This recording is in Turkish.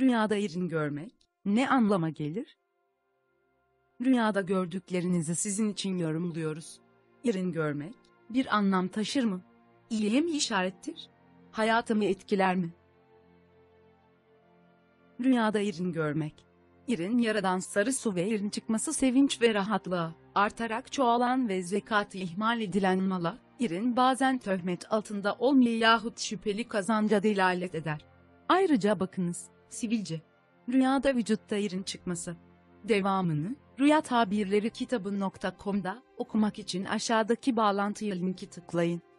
Rüyada irin görmek ne anlama gelir? Rüyada gördüklerinizi sizin için yorumluyoruz. İrin görmek bir anlam taşır mı? İyiye mi işarettir? Hayatımı etkiler mi? Rüyada irin görmek. İrin yaradan sarı su ve irin çıkması sevinç ve rahatlığa, artarak çoğalan ve zekatı ihmal edilen mala, irin bazen töhmet altında olmayı yahut şüpheli kazanca delalet eder. Ayrıca bakınız, sivilce. Rüyada vücutta irin çıkması. Devamını, Rüya Tabirleri kitabı.com'da okumak için aşağıdaki bağlantıya linki tıklayın.